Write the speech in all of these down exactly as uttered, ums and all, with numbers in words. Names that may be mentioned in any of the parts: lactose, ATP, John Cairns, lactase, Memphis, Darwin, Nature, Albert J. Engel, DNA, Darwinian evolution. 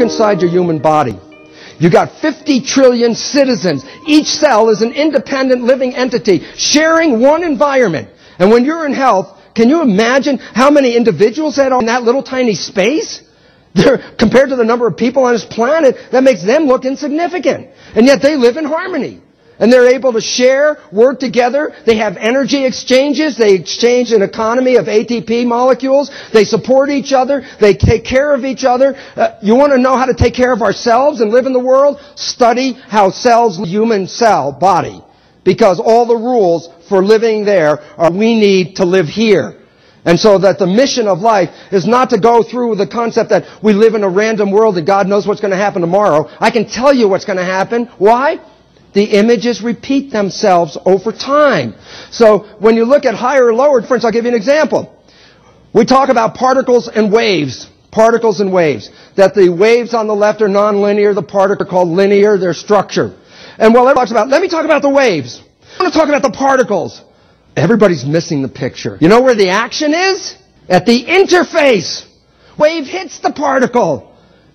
look inside your human body. You got fifty trillion citizens. Each cell is an independent living entity sharing one environment. And when you're in health, can you imagine how many individuals that are in that little tiny space? They're, compared to the number of people on this planet, that makes them look insignificant. And yet they live in harmony. And they're able to share, work together. They have energy exchanges. They exchange an economy of A T P molecules. They support each other. They take care of each other. Uh, you want to know how to take care of ourselves and live in the world? Study how cells, human cell, body. Because all the rules for living there are we need to live here. And so that the mission of life is not to go through the concept that we live in a random world and God knows what's going to happen tomorrow. I can tell you what's going to happen. Why? The images repeat themselves over time. So when you look at higher or lower, for instance, I'll give you an example. We talk about particles and waves. Particles and waves. That the waves on the left are nonlinear. The particles are called linear. They're structured. And while everybody talks about, let me talk about the waves. I want to talk about the particles. Everybody's missing the picture. You know where the action is? At the interface. Wave hits the particle.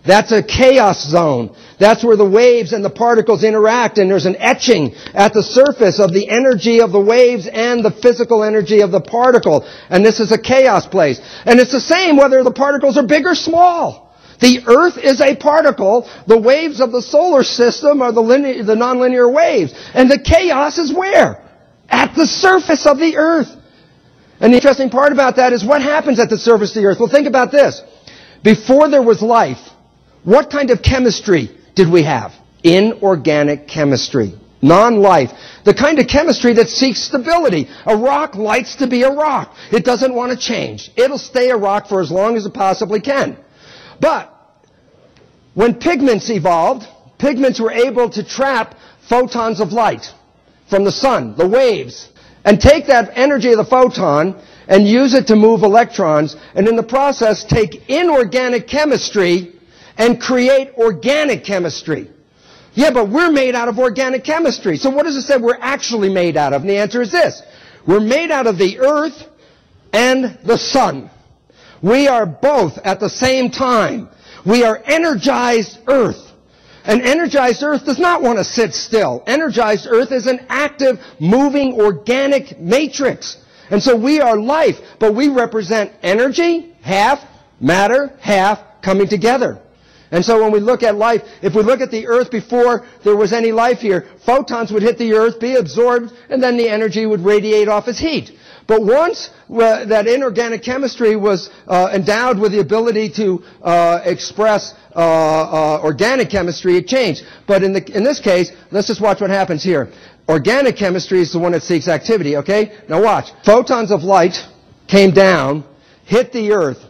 That's a chaos zone. That's where the waves and the particles interact, and there's an etching at the surface of the energy of the waves and the physical energy of the particle. And this is a chaos place. And it's the same whether the particles are big or small. The Earth is a particle. The waves of the solar system are the, linear, the nonlinear waves. And the chaos is where? At the surface of the Earth. And the interesting part about that is what happens at the surface of the Earth. Well, think about this. Before there was life, what kind of chemistry did we have? Inorganic chemistry. Non-life. The kind of chemistry that seeks stability. A rock likes to be a rock. It doesn't want to change. It'll stay a rock for as long as it possibly can. But when pigments evolved, pigments were able to trap photons of light from the sun, the waves, and take that energy of the photon and use it to move electrons, and in the process take inorganic chemistry and create organic chemistry. Yeah, but we're made out of organic chemistry. So what does it say we're actually made out of? And the answer is this. We're made out of the earth and the sun. We are both at the same time. We are energized earth. An energized earth does not want to sit still. Energized earth is an active, moving, organic matrix. And so we are life, but we represent energy, half, matter, half, coming together. And so when we look at life, if we look at the earth before there was any life here, photons would hit the earth, be absorbed, and then the energy would radiate off as heat. But once uh, that inorganic chemistry was uh, endowed with the ability to uh, express uh, uh, organic chemistry, it changed. But in, the, in this case, let's just watch what happens here. Organic chemistry is the one that seeks activity, okay? Now watch. Photons of light came down, hit the earth.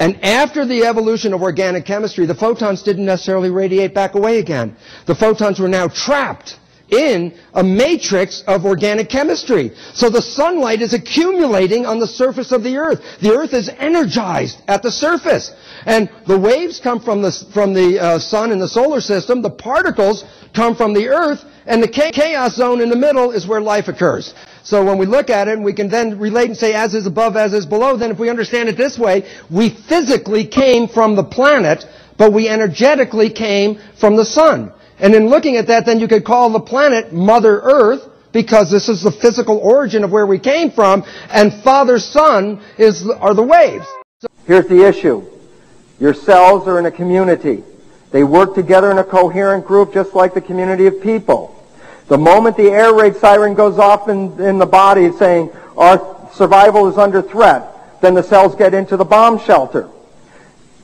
And after the evolution of organic chemistry, the photons didn't necessarily radiate back away again. The photons were now trapped in a matrix of organic chemistry. So the sunlight is accumulating on the surface of the earth. The earth is energized at the surface. And the waves come from the, from the uh, sun and the solar system. The particles come from the earth. And the chaos zone in the middle is where life occurs. So when we look at it, we can then relate and say, as is above, as is below. Then if we understand it this way, we physically came from the planet, but we energetically came from the sun. And in looking at that, then you could call the planet Mother Earth, because this is the physical origin of where we came from, and Father Sun is, are the waves. So here's the issue. Your cells are in a community. They work together in a coherent group, just like the community of people. The moment the air raid siren goes off in, in the body saying our survival is under threat, then the cells get into the bomb shelter.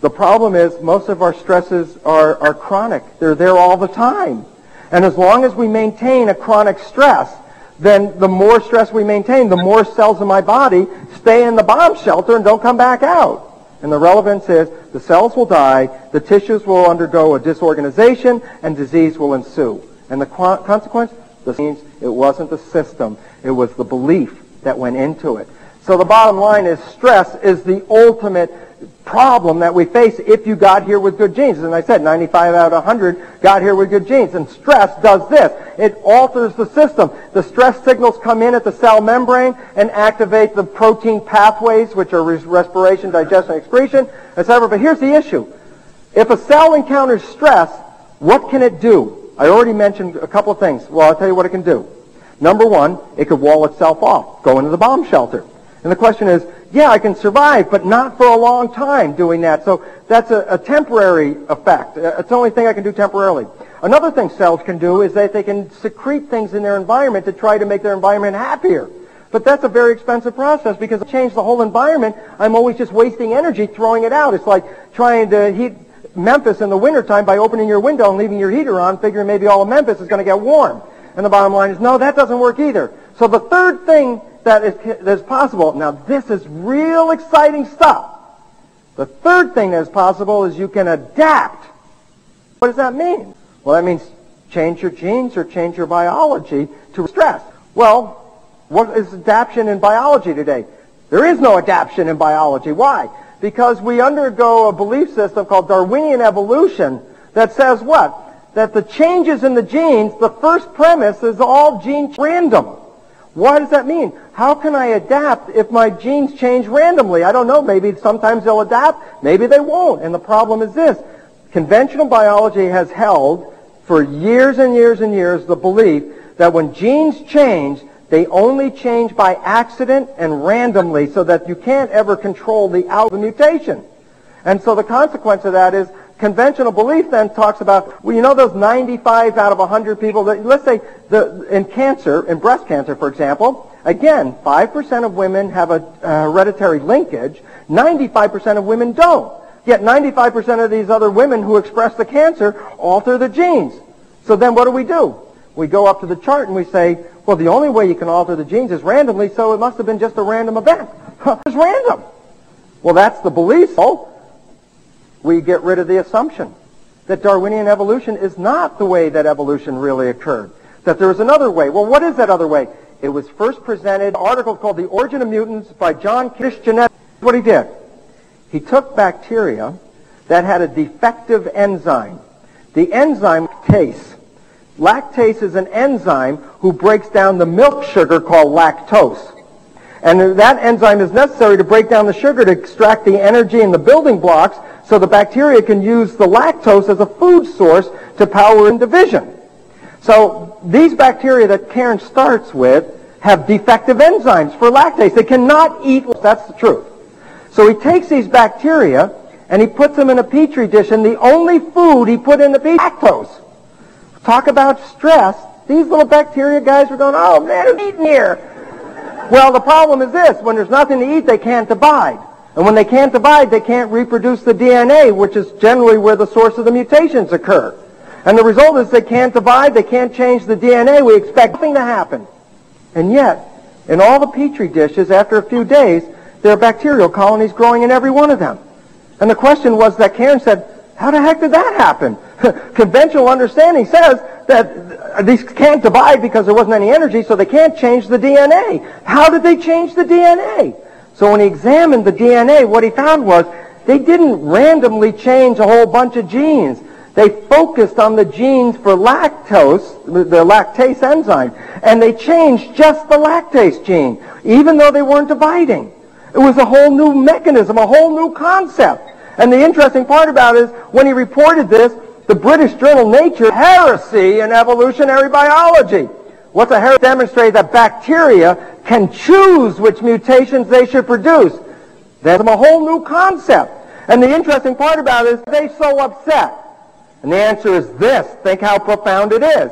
The problem is most of our stresses are, are chronic. They're there all the time. And as long as we maintain a chronic stress, then the more stress we maintain, the more cells in my body stay in the bomb shelter and don't come back out. And the relevance is the cells will die, the tissues will undergo a disorganization, and disease will ensue. And the consequence, this means it wasn't the system, it was the belief that went into it. So the bottom line is stress is the ultimate problem that we face if you got here with good genes. And I said ninety-five out of one hundred got here with good genes. And stress does this. It alters the system. The stress signals come in at the cell membrane and activate the protein pathways, which are respiration, digestion, excretion, et cetera. But here's the issue. If a cell encounters stress, what can it do? I already mentioned a couple of things. Well, I'll tell you what it can do. Number one, it could wall itself off, go into the bomb shelter. And the question is, yeah, I can survive, but not for a long time doing that. So that's a, a temporary effect. It's the only thing I can do temporarily. Another thing cells can do is that they can secrete things in their environment to try to make their environment happier. But that's a very expensive process because if I change the whole environment, I'm always just wasting energy throwing it out. It's like trying to heat Memphis in the wintertime by opening your window and leaving your heater on, figuring maybe all of Memphis is going to get warm. And the bottom line is, no, that doesn't work either. So the third thing that is, that is possible, now this is real exciting stuff. The third thing that is possible is you can adapt. What does that mean? Well, that means change your genes or change your biology to stress. Well, what is adaptation in biology today? There is no adaptation in biology. Why? Because we undergo a belief system called Darwinian evolution that says what? That the changes in the genes, the first premise is all gene random. What does that mean? How can I adapt if my genes change randomly? I don't know. Maybe sometimes they'll adapt. Maybe they won't. And the problem is this. Conventional biology has held for years and years and years the belief that when genes change, they only change by accident and randomly so that you can't ever control the outcome of the mutation. And so the consequence of that is conventional belief then talks about, well, you know those ninety-five out of one hundred people, that, let's say the, in cancer, in breast cancer, for example, again, five percent of women have a uh, hereditary linkage, ninety-five percent of women don't. Yet ninety-five percent of these other women who express the cancer alter the genes. So then what do we do? We go up to the chart and we say, well, the only way you can alter the genes is randomly, so it must have been just a random event. It's random. Well, that's the belief. We get rid of the assumption that Darwinian evolution is not the way that evolution really occurred, that there was another way. Well, what is that other way? It was first presented in an article called The Origin of Mutants by John Cairns. That's what he did. He took bacteria that had a defective enzyme. The enzyme lactase. Lactase is an enzyme who breaks down the milk sugar called lactose. And that enzyme is necessary to break down the sugar to extract the energy and the building blocks so the bacteria can use the lactose as a food source to power and division. So these bacteria that Cairns starts with have defective enzymes for lactase. They cannot eat. That's the truth. So he takes these bacteria and he puts them in a petri dish, and the only food he put in the petri dish is lactose. Talk about stress. These little bacteria guys were going, oh man, who's eating here? Well, the problem is this. When there's nothing to eat, they can't divide. And when they can't divide, they can't reproduce the D N A, which is generally where the source of the mutations occur. And the result is they can't divide, they can't change the D N A. We expect nothing to happen. And yet, in all the petri dishes, after a few days, there are bacterial colonies growing in every one of them. And the question was that Cairns said, how the heck did that happen? Conventional understanding says that these can't divide because there wasn't any energy, so they can't change the D N A. How did they change the D N A? So when he examined the D N A, what he found was they didn't randomly change a whole bunch of genes. They focused on the genes for lactose, the lactase enzyme, and they changed just the lactase gene, even though they weren't dividing. It was a whole new mechanism, a whole new concept. And the interesting part about it is when he reported this, the British journal Nature, heresy in evolutionary biology. What's a heresy? Demonstrate that bacteria can choose which mutations they should produce. That's a whole new concept. And the interesting part about it is they're so upset. And the answer is this. Think how profound it is.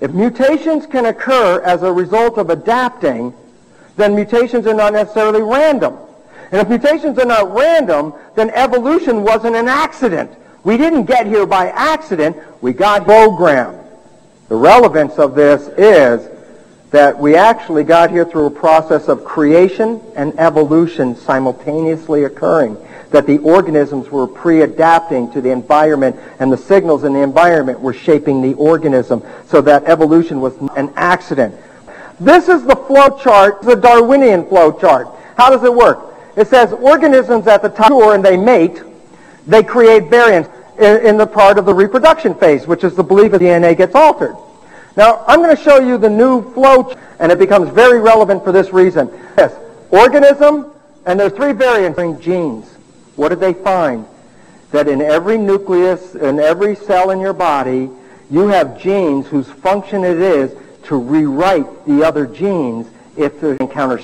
If mutations can occur as a result of adapting, then mutations are not necessarily random. And if mutations are not random, then evolution wasn't an accident. We didn't get here by accident. We got programmed. The relevance of this is that we actually got here through a process of creation and evolution simultaneously occurring, that the organisms were pre-adapting to the environment, and the signals in the environment were shaping the organism, so that evolution was not an accident. This is the flow chart, the Darwinian flow chart. How does it work? It says organisms at the top and they mate, they create variants in, in the part of the reproduction phase, which is the belief that D N A gets altered. Now, I'm going to show you the new flow chart, and it becomes very relevant for this reason. Yes, organism, and there are three variants in genes. What did they find? that in every nucleus, in every cell in your body, you have genes whose function it is to rewrite the other genes if they encounter